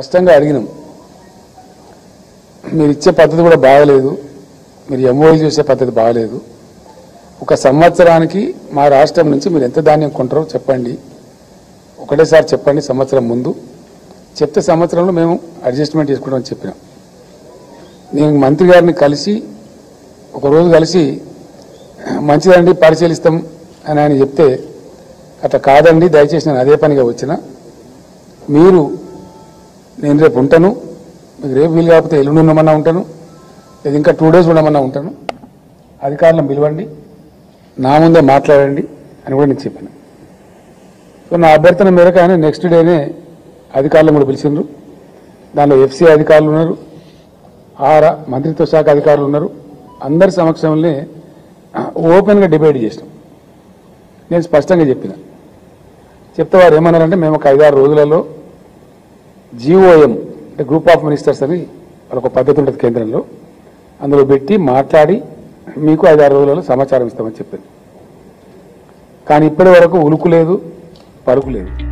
స్పష్టంగా అడిగినాం, మీరు ఇచ్చే పద్ధతి కూడా బాగలేదు, మీరు ఎంఓయూ చేసే పద్ధతి బాగలేదు, ఒక సంవత్సరానికి మా రాష్ట్రం నుంచి మీరు ఎంత ధాన్యం కొంటారో చెప్పండి, ఒకటేసారి చెప్పండి సంవత్సరం ముందు, చెప్తే సంవత్సరంలో మేము అడ్జస్ట్మెంట్ చేసుకోవడం చెప్పినాం. నేను మంత్రి గారిని కలిసి ఒకరోజు కలిసి మంచిదండి పరిశీలిస్తాం అని ఆయన చెప్తే, అట్లా కాదండి దయచేసి నేను అదే పనిగా వచ్చిన, మీరు నేను రేపు ఉంటాను, మీకు రేపు వీలు కాకపోతే ఎల్లుండి ఉండమన్నా ఉంటాను, లేదా ఇంకా 2 days ఉండమన్నా ఉంటాను, అధికారులను పిలవండి, నా ముందే మాట్లాడండి అని కూడా నేను చెప్పాను. సో నా అభ్యర్థన మేరకు ఆయన నెక్స్ట్ డేనే అధికారులను కూడా పిలిచిండ్రు. దానిలో ఎఫ్సీ అధికారులు ఉన్నారు, ఆరా మంత్రిత్వ శాఖ అధికారులు ఉన్నారు, అందరి సమక్షంలోనే ఓపెన్గా డిబేట్ చేసినాం. నేను స్పష్టంగా చెప్పిన చెప్తే వారు ఏమన్నారంటే, మేము ఒక 5-6 రోజులలో జీఓఎం అంటే గ్రూప్ ఆఫ్ మినిస్టర్స్ అని ఒక పద్ధతి ఉంటుంది కేంద్రంలో, అందులో పెట్టి మాట్లాడి మీకు 5-6 రోజులలో సమాచారం ఇస్తామని చెప్పింది. కానీ ఇప్పటి వరకు ఉలుకు లేదు, పరుకు లేదు.